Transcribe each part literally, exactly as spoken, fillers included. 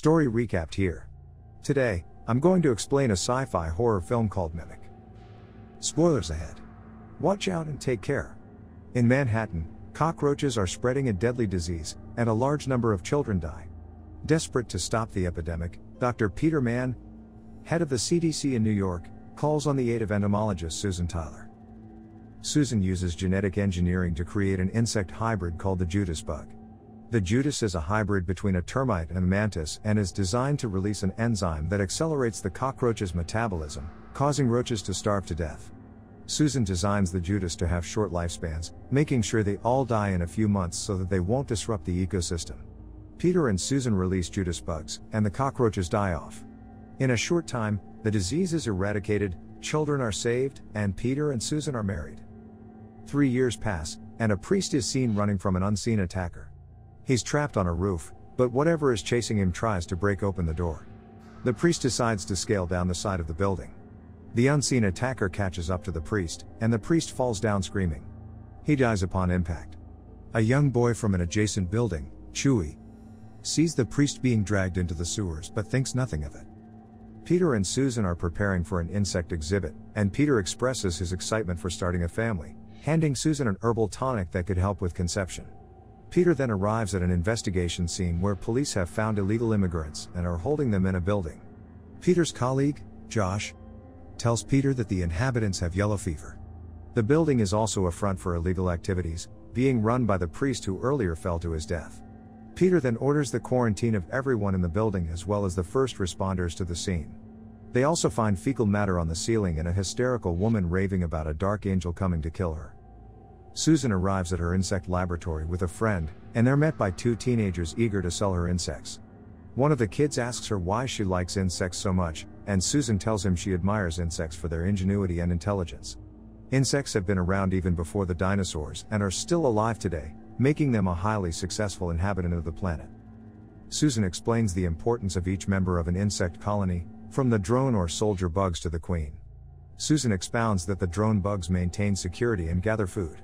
Story recapped here. Today, I'm going to explain a sci-fi horror film called Mimic. Spoilers ahead. Watch out and take care. In Manhattan, cockroaches are spreading a deadly disease, and a large number of children die. Desperate to stop the epidemic, Doctor Peter Mann, head of the C D C in New York, calls on the aid of entomologist Susan Tyler. Susan uses genetic engineering to create an insect hybrid called the Judas bug. The Judas is a hybrid between a termite and a mantis and is designed to release an enzyme that accelerates the cockroach's metabolism, causing roaches to starve to death. Susan designs the Judas to have short lifespans, making sure they all die in a few months so that they won't disrupt the ecosystem. Peter and Susan release Judas bugs, and the cockroaches die off. In a short time, the disease is eradicated, children are saved, and Peter and Susan are married. Three years pass, and a priest is seen running from an unseen attacker. He's trapped on a roof, but whatever is chasing him tries to break open the door. The priest decides to scale down the side of the building. The unseen attacker catches up to the priest, and the priest falls down screaming. He dies upon impact. A young boy from an adjacent building, Chewy, sees the priest being dragged into the sewers but thinks nothing of it. Peter and Susan are preparing for an insect exhibit, and Peter expresses his excitement for starting a family, handing Susan an herbal tonic that could help with conception. Peter then arrives at an investigation scene where police have found illegal immigrants and are holding them in a building. Peter's colleague, Josh, tells Peter that the inhabitants have yellow fever. The building is also a front for illegal activities, being run by the priest who earlier fell to his death. Peter then orders the quarantine of everyone in the building as well as the first responders to the scene. They also find fecal matter on the ceiling and a hysterical woman raving about a dark angel coming to kill her. Susan arrives at her insect laboratory with a friend, and they're met by two teenagers eager to sell her insects. One of the kids asks her why she likes insects so much, and Susan tells him she admires insects for their ingenuity and intelligence. Insects have been around even before the dinosaurs and are still alive today, making them a highly successful inhabitant of the planet. Susan explains the importance of each member of an insect colony, from the drone or soldier bugs to the queen. Susan expounds that the drone bugs maintain security and gather food.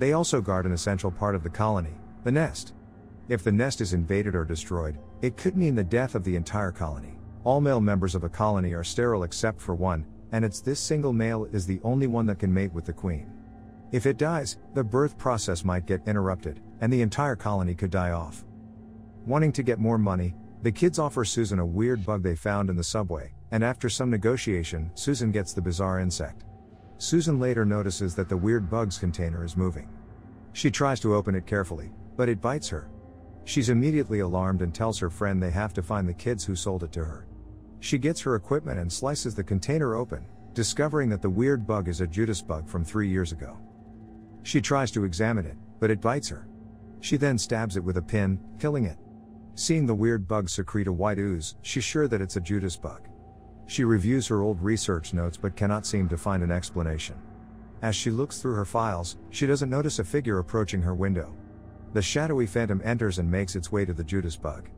They also guard an essential part of the colony, the nest. If the nest is invaded or destroyed, it could mean the death of the entire colony. All male members of a colony are sterile except for one, and it's this single male is the only one that can mate with the queen. If it dies, the birth process might get interrupted, and the entire colony could die off. Wanting to get more money, the kids offer Susan a weird bug they found in the subway, and after some negotiation, Susan gets the bizarre insect. Susan later notices that the weird bug's container is moving. She tries to open it carefully, but it bites her. She's immediately alarmed and tells her friend they have to find the kids who sold it to her. She gets her equipment and slices the container open, discovering that the weird bug is a Judas bug from three years ago. She tries to examine it, but it bites her. She then stabs it with a pin, killing it. Seeing the weird bug secrete a white ooze, she's sure that it's a Judas bug. She reviews her old research notes but cannot seem to find an explanation. As she looks through her files, she doesn't notice a figure approaching her window. The shadowy phantom enters and makes its way to the Judas bug.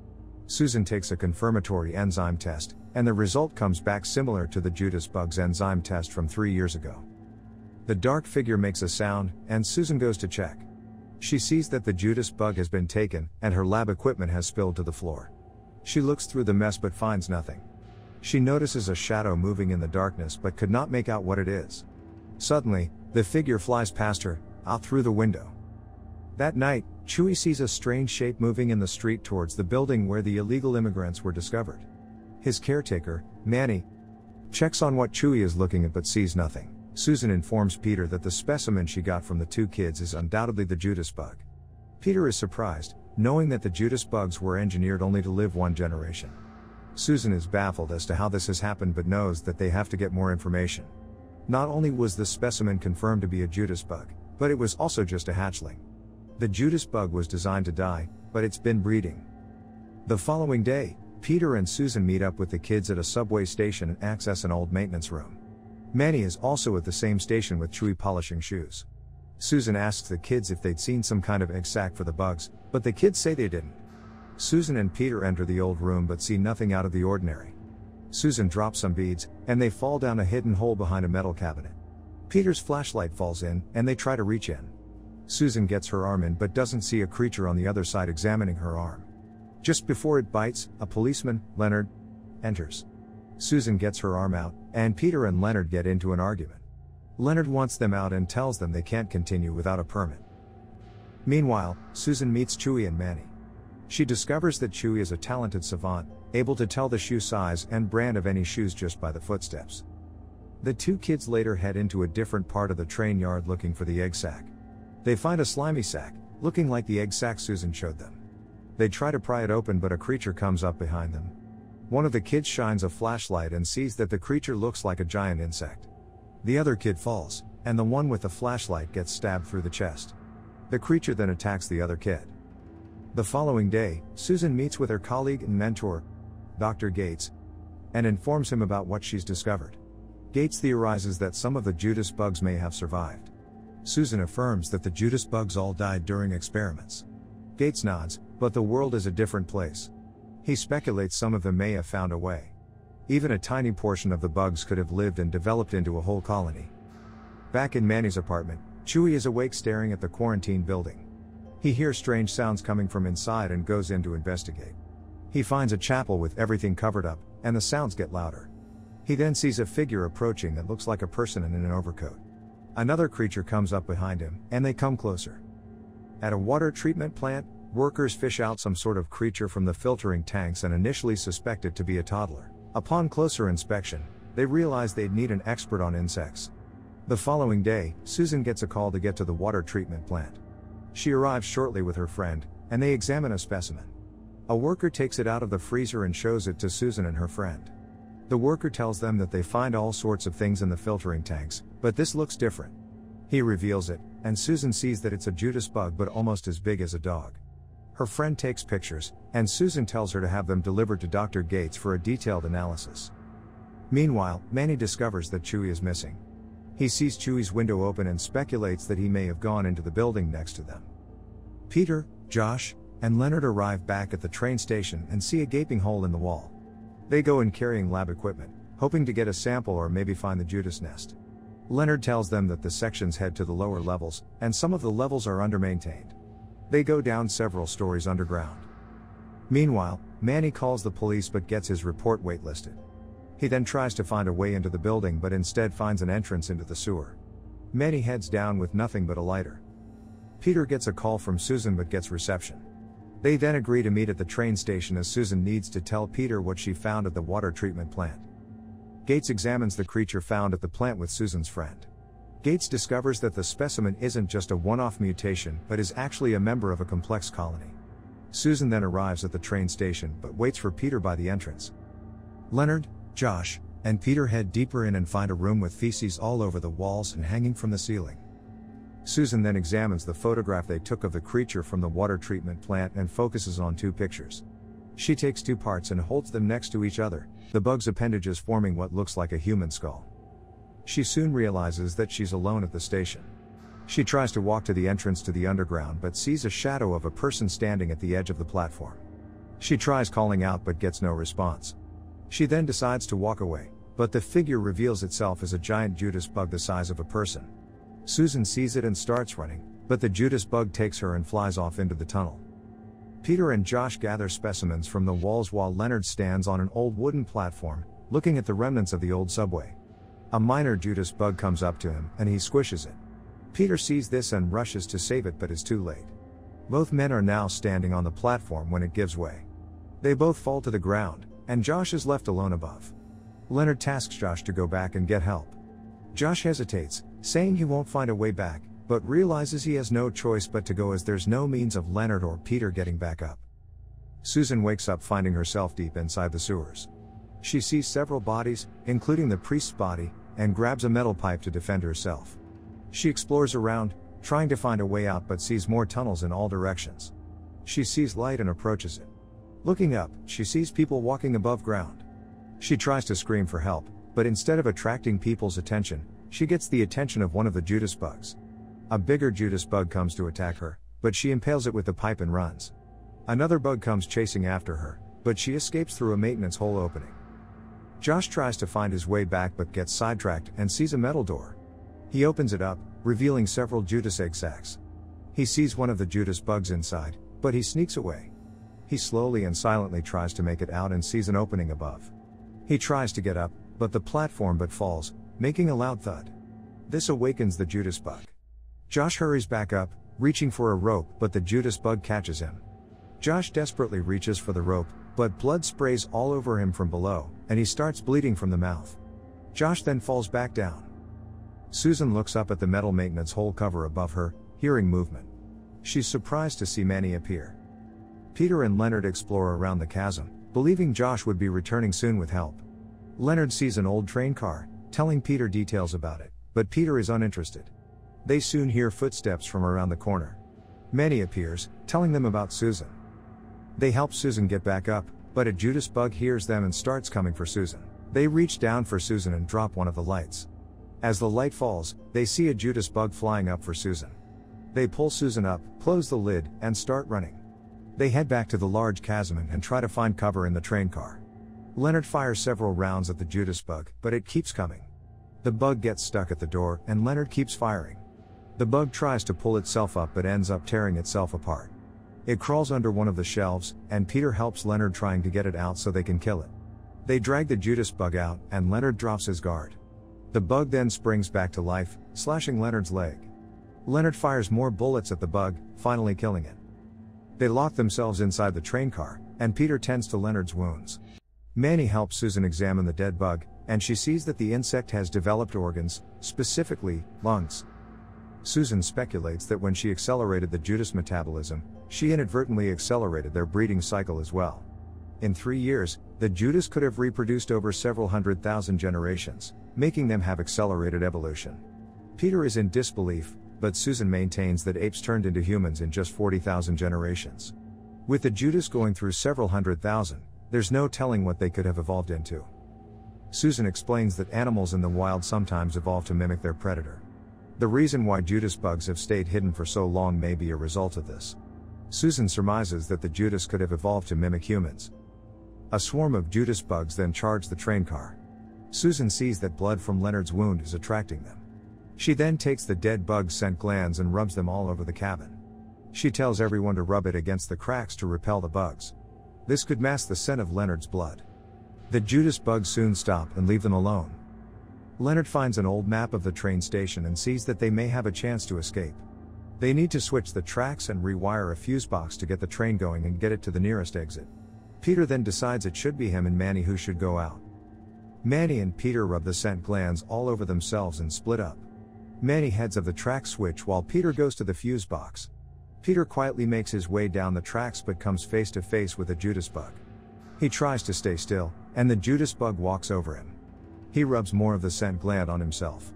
Susan takes a confirmatory enzyme test, and the result comes back similar to the Judas bug's enzyme test from three years ago. The dark figure makes a sound, and Susan goes to check. She sees that the Judas bug has been taken, and her lab equipment has spilled to the floor. She looks through the mess but finds nothing. She notices a shadow moving in the darkness but could not make out what it is. Suddenly, the figure flies past her, out through the window. That night, Chewy sees a strange shape moving in the street towards the building where the illegal immigrants were discovered. His caretaker, Manny, checks on what Chewy is looking at but sees nothing. Susan informs Peter that the specimen she got from the two kids is undoubtedly the Judas bug. Peter is surprised, knowing that the Judas bugs were engineered only to live one generation. Susan is baffled as to how this has happened but knows that they have to get more information. Not only was the specimen confirmed to be a Judas bug, but it was also just a hatchling. The Judas bug was designed to die, but it's been breeding. The following day, Peter and Susan meet up with the kids at a subway station and access an old maintenance room. Manny is also at the same station with Chewy polishing shoes. Susan asks the kids if they'd seen some kind of egg sack for the bugs, but the kids say they didn't. Susan and Peter enter the old room but see nothing out of the ordinary. Susan drops some beads, and they fall down a hidden hole behind a metal cabinet. Peter's flashlight falls in, and they try to reach in. Susan gets her arm in but doesn't see a creature on the other side examining her arm. Just before it bites, a policeman, Leonard, enters. Susan gets her arm out, and Peter and Leonard get into an argument. Leonard wants them out and tells them they can't continue without a permit. Meanwhile, Susan meets Chewy and Manny. She discovers that Chewy is a talented savant, able to tell the shoe size and brand of any shoes just by the footsteps. The two kids later head into a different part of the train yard looking for the egg sack. They find a slimy sack, looking like the egg sack Susan showed them. They try to pry it open, but a creature comes up behind them. One of the kids shines a flashlight and sees that the creature looks like a giant insect. The other kid falls, and the one with the flashlight gets stabbed through the chest. The creature then attacks the other kid. The following day, Susan meets with her colleague and mentor, Doctor Gates, and informs him about what she's discovered. Gates theorizes that some of the Judas bugs may have survived. Susan affirms that the Judas bugs all died during experiments. Gates nods, but the world is a different place. He speculates some of them may have found a way. Even a tiny portion of the bugs could have lived and developed into a whole colony. Back in Manny's apartment, Chewy is awake staring at the quarantine building. He hears strange sounds coming from inside and goes in to investigate. He finds a chapel with everything covered up, and the sounds get louder. He then sees a figure approaching that looks like a person in an overcoat. Another creature comes up behind him, and they come closer. At a water treatment plant, workers fish out some sort of creature from the filtering tanks and initially suspect it to be a toddler. Upon closer inspection, they realize they'd need an expert on insects. The following day, Susan gets a call to get to the water treatment plant. She arrives shortly with her friend, and they examine a specimen. A worker takes it out of the freezer and shows it to Susan and her friend. The worker tells them that they find all sorts of things in the filtering tanks, but this looks different. He reveals it, and Susan sees that it's a Judas bug but almost as big as a dog. Her friend takes pictures, and Susan tells her to have them delivered to Doctor Gates for a detailed analysis. Meanwhile, Manny discovers that Chewy is missing. He sees Chewy's window open and speculates that he may have gone into the building next to them. Peter, Josh, and Leonard arrive back at the train station and see a gaping hole in the wall. They go in carrying lab equipment, hoping to get a sample or maybe find the Judas nest. Leonard tells them that the sections head to the lower levels, and some of the levels are under-maintained. They go down several stories underground. Meanwhile, Manny calls the police but gets his report waitlisted. He then tries to find a way into the building but instead finds an entrance into the sewer. Manny heads down with nothing but a lighter. Peter gets a call from Susan but gets reception. They then agree to meet at the train station as Susan needs to tell Peter what she found at the water treatment plant. Gates examines the creature found at the plant with Susan's friend. Gates discovers that the specimen isn't just a one-off mutation but is actually a member of a complex colony. Susan then arrives at the train station but waits for Peter by the entrance. Leonard, Josh, and Peter head deeper in and find a room with feces all over the walls and hanging from the ceiling. Susan then examines the photograph they took of the creature from the water treatment plant and focuses on two pictures. She takes two parts and holds them next to each other, the bug's appendages forming what looks like a human skull. She soon realizes that she's alone at the station. She tries to walk to the entrance to the underground but sees a shadow of a person standing at the edge of the platform. She tries calling out but gets no response. She then decides to walk away, but the figure reveals itself as a giant Judas bug the size of a person. Susan sees it and starts running, but the Judas bug takes her and flies off into the tunnel. Peter and Josh gather specimens from the walls while Leonard stands on an old wooden platform, looking at the remnants of the old subway. A minor Judas bug comes up to him, and he squishes it. Peter sees this and rushes to save it but is too late. Both men are now standing on the platform when it gives way. They both fall to the ground, and Josh is left alone above. Leonard tasks Josh to go back and get help. Josh hesitates, saying he won't find a way back, but realizes he has no choice but to go as there's no means of Leonard or Peter getting back up. Susan wakes up finding herself deep inside the sewers. She sees several bodies, including the priest's body, and grabs a metal pipe to defend herself. She explores around, trying to find a way out but sees more tunnels in all directions. She sees light and approaches it. Looking up, she sees people walking above ground. She tries to scream for help, but instead of attracting people's attention, she gets the attention of one of the Judas bugs. A bigger Judas bug comes to attack her, but she impales it with the pipe and runs. Another bug comes chasing after her, but she escapes through a maintenance hole opening. Josh tries to find his way back but gets sidetracked and sees a metal door. He opens it up, revealing several Judas egg sacs. He sees one of the Judas bugs inside, but he sneaks away. He slowly and silently tries to make it out and sees an opening above. He tries to get up, but the platform but falls, making a loud thud. This awakens the Judas bug. Josh hurries back up, reaching for a rope, but the Judas bug catches him. Josh desperately reaches for the rope, but blood sprays all over him from below, and he starts bleeding from the mouth. Josh then falls back down. Susan looks up at the metal maintenance hole cover above her, hearing movement. She's surprised to see Manny appear. Peter and Leonard explore around the chasm, believing Josh would be returning soon with help. Leonard sees an old train car, telling Peter details about it, but Peter is uninterested. They soon hear footsteps from around the corner. Manny appears, telling them about Susan. They help Susan get back up, but a Judas bug hears them and starts coming for Susan. They reach down for Susan and drop one of the lights. As the light falls, they see a Judas bug flying up for Susan. They pull Susan up, close the lid, and start running. They head back to the large chasm and try to find cover in the train car. Leonard fires several rounds at the Judas bug, but it keeps coming. The bug gets stuck at the door, and Leonard keeps firing. The bug tries to pull itself up but ends up tearing itself apart. It crawls under one of the shelves, and Peter helps Leonard trying to get it out so they can kill it. They drag the Judas bug out, and Leonard drops his guard. The bug then springs back to life, slashing Leonard's leg. Leonard fires more bullets at the bug, finally killing it. They lock themselves inside the train car, and Peter tends to Leonard's wounds. Manny helps Susan examine the dead bug, and she sees that the insect has developed organs, specifically, lungs. Susan speculates that when she accelerated the Judas metabolism, she inadvertently accelerated their breeding cycle as well. In three years, the Judas could have reproduced over several hundred thousand generations, making them have accelerated evolution. Peter is in disbelief, but Susan maintains that apes turned into humans in just forty thousand generations. With the Judas going through several hundred thousand, there's no telling what they could have evolved into. Susan explains that animals in the wild sometimes evolve to mimic their predator. The reason why Judas bugs have stayed hidden for so long may be a result of this. Susan surmises that the Judas could have evolved to mimic humans. A swarm of Judas bugs then charge the train car. Susan sees that blood from Leonard's wound is attracting them. She then takes the dead bug's scent glands and rubs them all over the cabin. She tells everyone to rub it against the cracks to repel the bugs. This could mask the scent of Leonard's blood. The Judas bugs soon stop and leave them alone. Leonard finds an old map of the train station and sees that they may have a chance to escape. They need to switch the tracks and rewire a fuse box to get the train going and get it to the nearest exit. Peter then decides it should be him and Manny who should go out. Manny and Peter rub the scent glands all over themselves and split up. Manny heads of the track switch while Peter goes to the fuse box. Peter quietly makes his way down the tracks but comes face to face with a Judas bug. He tries to stay still, and the Judas bug walks over him. He rubs more of the scent gland on himself.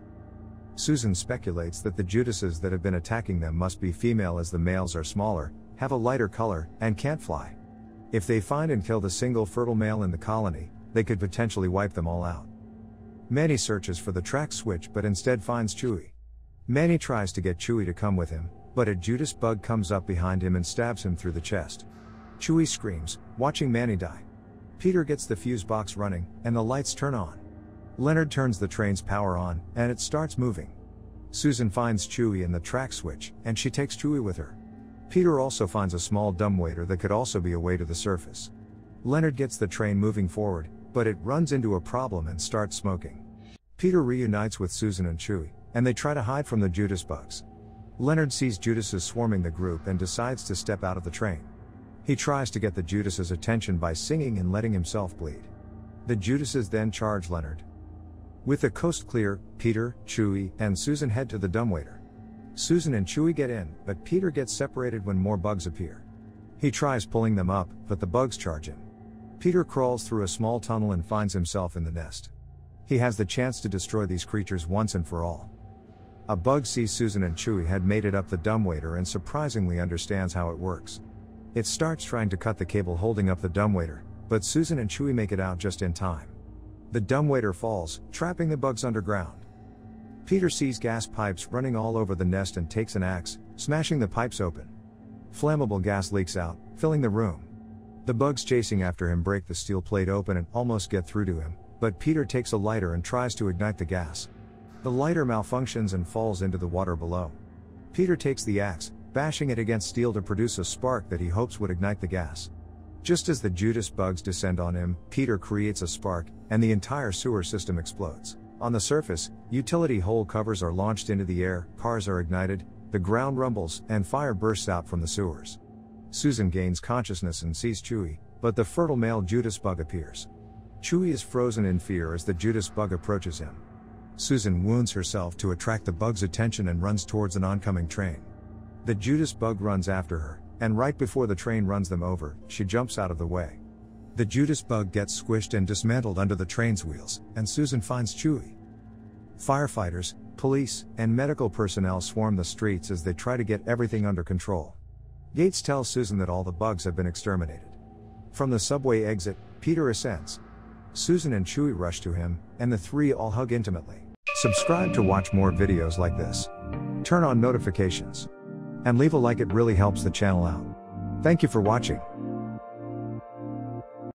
Susan speculates that the Judases that have been attacking them must be female as the males are smaller, have a lighter color, and can't fly. If they find and kill the single fertile male in the colony, they could potentially wipe them all out. Manny searches for the track switch but instead finds Chewy. Manny tries to get Chewy to come with him, but a Judas bug comes up behind him and stabs him through the chest. Chewy screams, watching Manny die. Peter gets the fuse box running, and the lights turn on. Leonard turns the train's power on, and it starts moving. Susan finds Chewy in the track switch, and she takes Chewy with her. Peter also finds a small dumbwaiter that could also be a way to the surface. Leonard gets the train moving forward, but it runs into a problem and starts smoking. Peter reunites with Susan and Chewy, and they try to hide from the Judas bugs. Leonard sees Judases swarming the group and decides to step out of the train. He tries to get the Judases' attention by singing and letting himself bleed. The Judases then charge Leonard. With the coast clear, Peter, Chewy, and Susan head to the dumbwaiter. Susan and Chewy get in, but Peter gets separated when more bugs appear. He tries pulling them up, but the bugs charge him. Peter crawls through a small tunnel and finds himself in the nest. He has the chance to destroy these creatures once and for all. A bug sees Susan and Chewy had made it up the dumbwaiter and surprisingly understands how it works. It starts trying to cut the cable holding up the dumbwaiter, but Susan and Chewy make it out just in time. The dumbwaiter falls, trapping the bugs underground. Peter sees gas pipes running all over the nest and takes an axe, smashing the pipes open. Flammable gas leaks out, filling the room. The bugs chasing after him break the steel plate open and almost get through to him, but Peter takes a lighter and tries to ignite the gas. The lighter malfunctions and falls into the water below. Peter takes the axe, bashing it against steel to produce a spark that he hopes would ignite the gas. Just as the Judas bugs descend on him, Peter creates a spark, and the entire sewer system explodes. On the surface, utility hole covers are launched into the air, cars are ignited, the ground rumbles, and fire bursts out from the sewers. Susan gains consciousness and sees Chewy, but the fertile male Judas bug appears. Chewy is frozen in fear as the Judas bug approaches him. Susan wounds herself to attract the bug's attention and runs towards an oncoming train. The Judas bug runs after her, and right before the train runs them over, she jumps out of the way. The Judas bug gets squished and dismantled under the train's wheels, and Susan finds Chewy. Firefighters, police, and medical personnel swarm the streets as they try to get everything under control. Gates tells Susan that all the bugs have been exterminated. From the subway exit, Peter ascends. Susan and Chewy rush to him, and the three all hug intimately. Subscribe to watch more videos like this. Turn on notifications. And leave a like, it really helps the channel out. Thank you for watching.